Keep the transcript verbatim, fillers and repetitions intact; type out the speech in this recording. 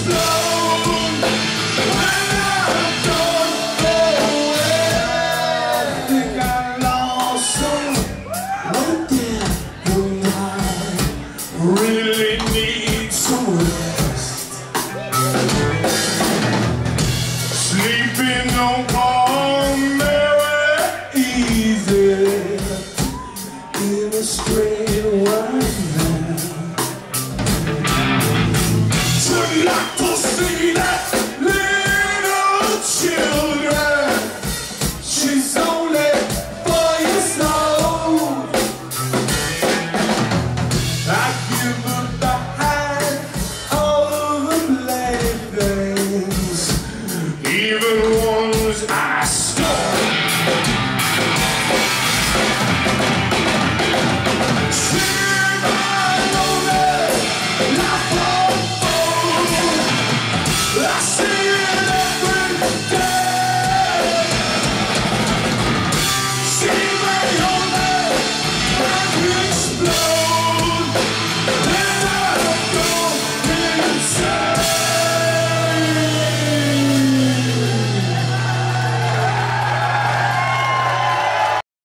Sleeping on